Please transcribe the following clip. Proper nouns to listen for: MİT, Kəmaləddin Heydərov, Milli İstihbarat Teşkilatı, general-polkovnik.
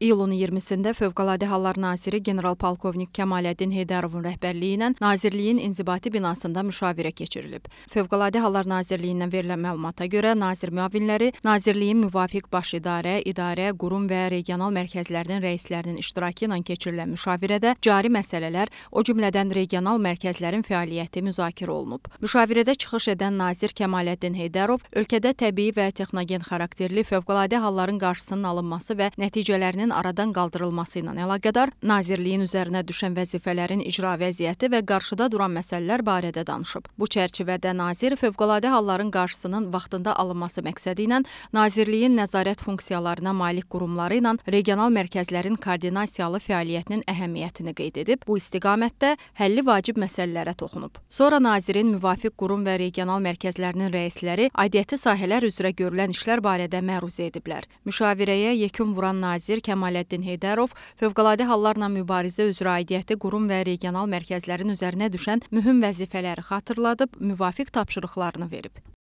İyulun 20-sində Fövqəladə Hallar Naziri general-polkovnik Kəmaləddin Heydərovun rəhbərliyi ilə Nazirliyin inzibati binasında müşavirə keçirilib. Fövqəladə Hallar Nazirliyindən verilən məlumata görə nazir müavinləri, Nazirliyin müvafiq baş idarə, qurum və regional mərkəzlərinin rəislərinin iştirakı ilə keçirilən müşavirədə cari məsələlər, o cümlədən regional mərkəzlərin fəaliyyəti müzakirə olunub. Müşavirədə çıxış edən nazir Kəmaləddin Heydərov ölkədə təbii və texnogen xarakterli fövqəladə halların qarşısının alınması və nəticələrinin aradan qaldırılması ilə əlaqədar nazirliyin üzərinə düşən vəzifələrin icra vəziyyəti və qarşıda duran məsələlər barədə danışıb. Bu çərçivədə nazir fövqəladə halların qarşısının vaxtında alınması məqsədi ilə nazirliyin nəzarət funksiyalarına malik qurumları ilə regional mərkəzlərin koordinasiyalı fəaliyyətinin əhəmiyyətini qeyd edib, bu istiqamətdə həlli vacib məsələlərə toxunub. Sonra nazirin müvafiq qurum və regional mərkəzlərinin rəisləri aidiyyəti sahələr üzrə görülən işlər barədə məruzə ediblər. Müşavirəyə yekun vuran nazir Kəmaləddin Heydərov fövqəladə hallarla mübarizə üzrə aidiyyəti qurum və regional mərkəzlərin üzərinə düşən mühüm vəzifələri xatırladıb, müvafiq tapşırıqlarını verib.